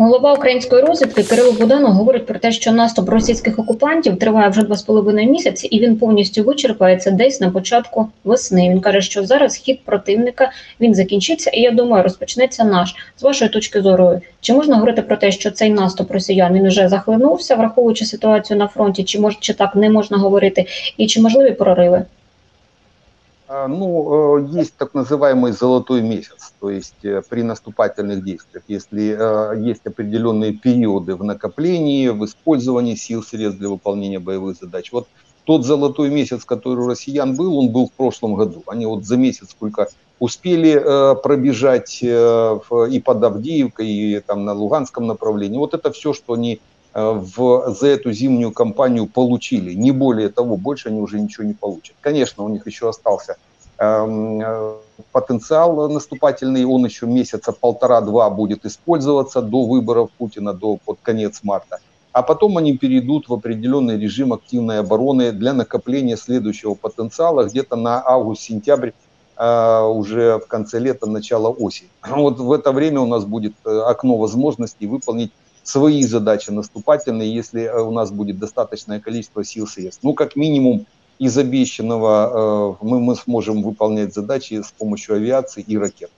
Голова української розвідки Кирило Буданов говорить про те, що наступ російських окупантів триває вже 2,5 місяці, і він повністю вичерпається десь на початку весни. Він каже, що зараз хід противника, він закінчиться, і я думаю, розпочнеться наш. З вашої точки зору, чи можна говорити про те, що цей наступ росіян, він вже захлинувся, враховуючи ситуацію на фронті, чи так не можна говорити, і чи можливі прориви? Ну, есть так называемый «золотой месяц», то есть при наступательных действиях, если есть определенные периоды в накоплении, в использовании сил, средств для выполнения боевых задач. Вот тот «золотой месяц», который у россиян был, он был в прошлом году. Они вот за месяц сколько успели пробежать и под Авдиевкой, и там на Луганском направлении. Вот это все, что они за эту зимнюю кампанию получили. Не более того, больше они уже ничего не получат. Конечно, у них еще остался потенциал наступательный, он еще месяца полтора-два будет использоваться до выборов Путина, под конец марта. А потом они перейдут в определенный режим активной обороны для накопления следующего потенциала где-то на август-сентябрь, уже в конце лета, начало осени. Вот в это время у нас будет окно возможностей выполнить свои задачи наступательные, если у нас будет достаточное количество сил и средств. Ну, как минимум, из обещанного мы сможем выполнять задачи с помощью авиации и ракет.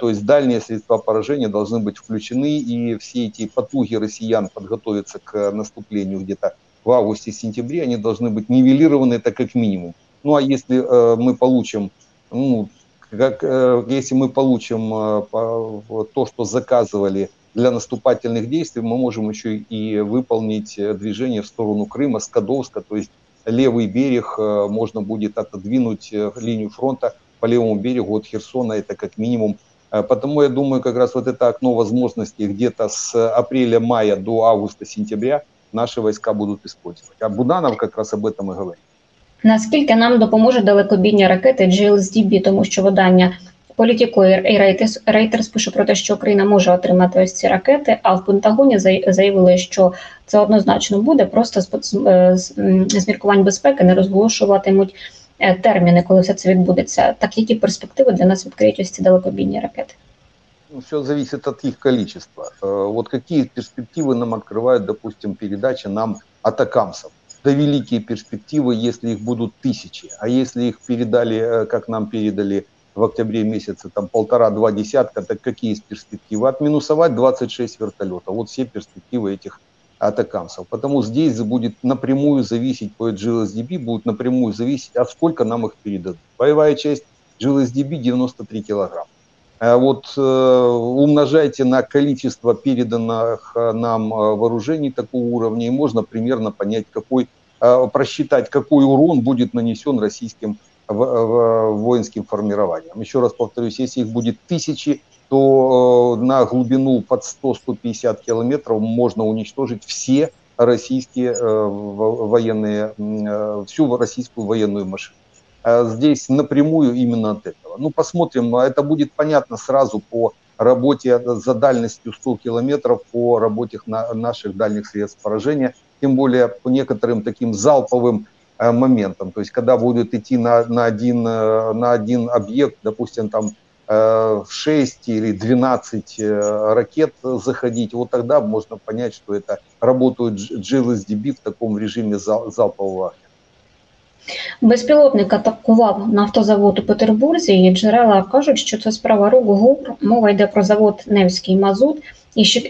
То есть дальние средства поражения должны быть включены, и все эти потуги россиян подготовиться к наступлению где-то в августе-сентябре, они должны быть нивелированы, это как минимум. Ну, а если мы получим... если мы получим то, что заказывали для наступательных действий, мы можем еще и выполнить движение в сторону Крыма, Скадовска, то есть левый берег можно будет отодвинуть линию фронта по левому берегу от Херсона, это как минимум. Потому я думаю, как раз вот это окно возможностей где-то с апреля-мая до августа-сентября наши войска будут использовать. А Буданов как раз об этом и говорит. Наскільки нам допоможе далекобійні ракети GLSDB, тому що видання «Політіко» і Reuters пише про те, що Україна може отримати ось ці ракети, а в Пентагоні заявили, що це однозначно буде, просто з міркувань безпеки не розголошуватимуть терміни, коли все це відбудеться. Так які перспективи для нас відкриють ось ці далекобійні ракети? Все зависит от их количества. Вот какие перспективы нам открывают, допустим, передача нам «Атакамсов». Это великие перспективы, если их будут тысячи. А если их передали, как нам передали в октябре месяце, там полтора-два десятка, так какие есть перспективы? Отминусовать 26 вертолетов. Вот все перспективы этих атакамсов. Потому здесь будет напрямую зависеть, по GLSDB будет напрямую зависеть, от сколько нам их передадут. Боевая часть GLSDB 93 килограмма. Вот умножайте на количество переданных нам вооружений такого уровня, и можно примерно понять, просчитать, какой урон будет нанесен российским воинским формированиям. Еще раз повторюсь, если их будет тысячи, то на глубину под 100-150 километров можно уничтожить все российские военные, всю российскую военную машину. Здесь напрямую именно от этого. Ну, посмотрим, это будет понятно сразу по работе за дальностью 100 километров, по работе наших дальних средств поражения, тем более по некоторым таким залповым моментам. То есть, когда будут идти на один объект, допустим, там 6 или 12 ракет заходить, вот тогда можно понять, что это работают GLSDB в таком режиме залпового огня. Безпілотник атакував нафтозавод у Петербурзі, і джерела кажуть, що це справа рук ГУР, мова йде про завод Невський Мазут.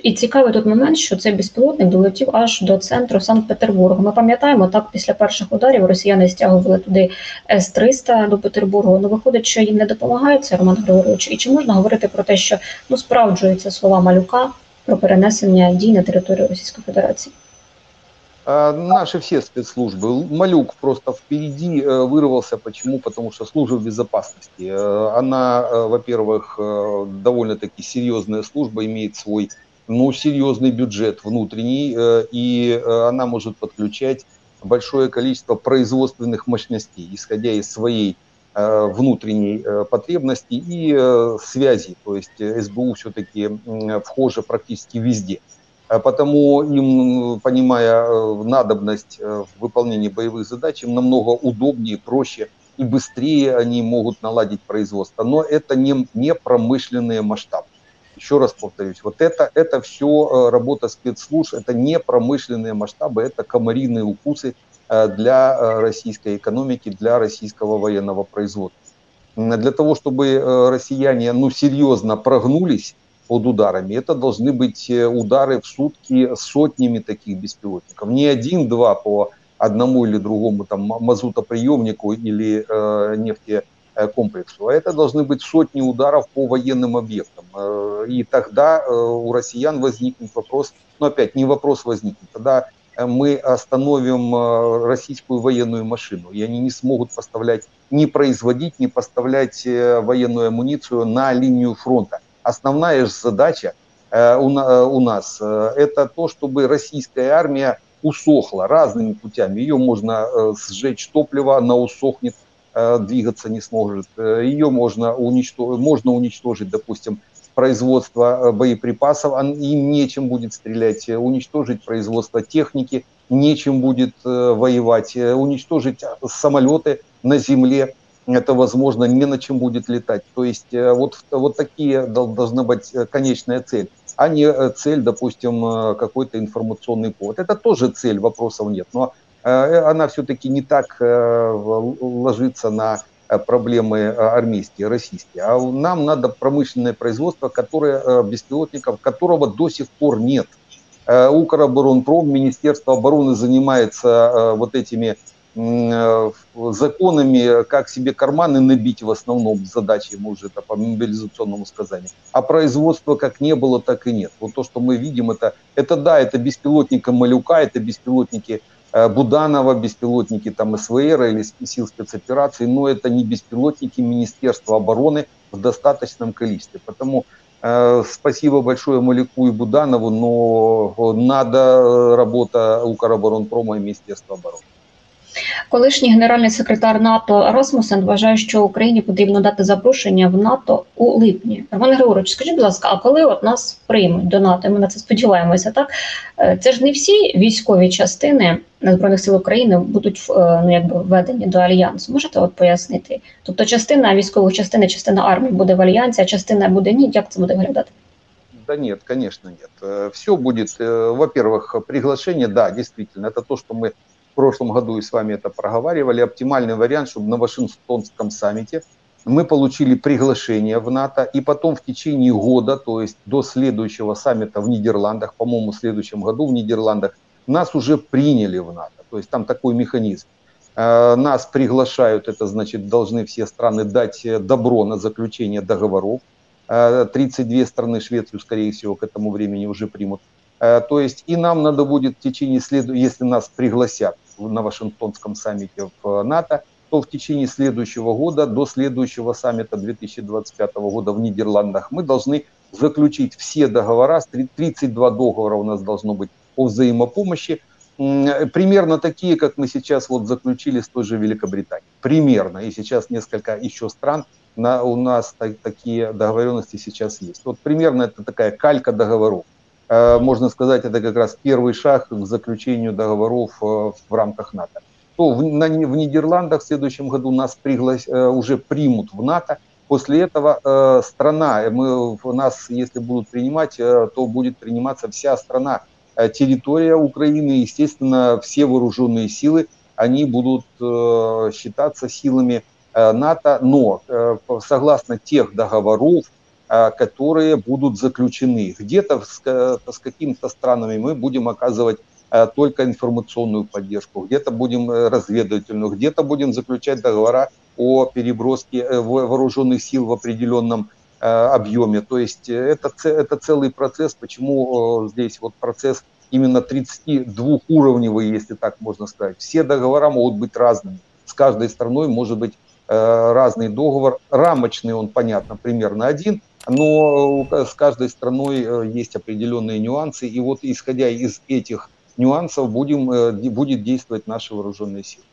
І цікавий тут момент, що цей безпілотник долетів аж до центру Санкт-Петербурга. Ми пам'ятаємо, так, після перших ударів росіяни стягували туди С-300 до Петербургу. Ну, виходить, що їм не допомагається, Роман Григорович, і чи можна говорити про те, що справджуються слова Малюка про перенесення дій на територію Російської Федерації? Наши все спецслужбы. Малюк просто впереди вырвался. Почему? Потому что служба безопасности. Она, во-первых, довольно-таки серьезная служба, имеет свой, серьезный бюджет внутренний, и она может подключать большое количество производственных мощностей, исходя из своей внутренней потребности и связи. То есть СБУ все-таки вхоже практически везде. Потому им, понимая надобность в выполнении боевых задач, им намного удобнее, проще и быстрее они могут наладить производство. Но это не промышленные масштабы. еще раз повторюсь, вот это все работа спецслужб, это не промышленные масштабы, это комариные укусы для российской экономики, для российского военного производства. Для того, чтобы россияне, ну, серьезно прогнулись под ударами, это должны быть удары в сутки сотнями таких беспилотников. Не один-два по одному или другому там мазутоприемнику или нефтекомплексу, а это должны быть сотни ударов по военным объектам. И тогда у россиян возникнет вопрос, но опять не вопрос возникнет, тогда мы остановим российскую военную машину, и они не смогут поставлять, не производить, не поставлять военную амуницию на линию фронта. Основная же задача у нас это то, чтобы российская армия усохла разными путями. Ее можно сжечь топливо, она усохнет, двигаться не сможет. Ее можно уничтожить, допустим, производство боеприпасов, им нечем будет стрелять, уничтожить производство техники, нечем будет воевать, уничтожить самолеты на земле, это возможно, не на чем будет летать. То есть вот такие должна быть конечная цель, а не цель, допустим, какой-то информационный повод. Это тоже цель, вопросов нет, но она все-таки не так ложится на проблемы армейские, российские. А нам надо промышленное производство, которое, беспилотников, которого до сих пор нет. Укроборонпром, Министерство обороны занимается вот этими законами, как себе карманы набить, в основном задачи ему уже по мобилизационному сказанию. А производства как не было, так и нет. Вот то, что мы видим, это беспилотника Малюка, это беспилотники Буданова, беспилотники там СВР или сил спецопераций, но это не беспилотники Министерства обороны в достаточном количестве. Поэтому спасибо большое Малюку и Буданову, но надо работа Укроборонпрома и Міністерства оборони. Колишній генеральний секретар НАТО Расмусен вважає, що Україні потрібно дати запрошення в НАТО у липні. Роман Григорович, скажіть, будь ласка, а коли от нас приймуть до НАТО? Ми на це сподіваємося, так? Це ж не всі військові частини Збройних сил України будуть, ну, якби, введені до Альянсу. Можете от пояснити? Тобто частина військових частин, частина армії буде в Альянсі, а частина буде ні. Як це буде виглядати? Да нет, конечно нет. Все будет, во-первых, приглашение, да, действительно, это то, что мы в прошлом году и с вами это проговаривали, оптимальный вариант, чтобы на Вашингтонском саммите мы получили приглашение в НАТО, и потом в течение года, то есть до следующего саммита в Нидерландах, по-моему, в следующем году в Нидерландах, нас уже приняли в НАТО, то есть там такой механизм. Нас приглашают, это значит, должны все страны дать добро на заключение договоров, 32 страны Швецию, скорее всего, к этому времени уже примут. То есть и нам надо будет в течение следующего, если нас пригласят на Вашингтонском саммите в НАТО, то в течение следующего года, до следующего саммита 2025 года в Нидерландах, мы должны заключить все договора, 32 договора у нас должно быть о взаимопомощи, примерно такие, как мы сейчас вот заключили с той же Великобританией. Примерно, и сейчас несколько еще стран, у нас такие договоренности сейчас есть. Вот примерно это такая калька договоров. Можно сказать, это как раз первый шаг к заключению договоров в рамках НАТО. То в Нидерландах в следующем году нас уже примут в НАТО. После этого страна, нас, если будут принимать, то будет приниматься вся страна, территория Украины. Естественно, все вооруженные силы, они будут считаться силами НАТО, но согласно тех договоров, которые будут заключены. Где-то с какими-то странами мы будем оказывать только информационную поддержку, где-то будем разведывательную, где-то будем заключать договора о переброске вооруженных сил в определенном объеме. То есть это целый процесс, почему здесь вот процесс именно 32-уровневый, если так можно сказать. Все договора могут быть разными, с каждой страной может быть разный договор, рамочный он, понятно, примерно один, но с каждой страной есть определенные нюансы, и вот исходя из этих нюансов будет действовать наши вооруженные силы.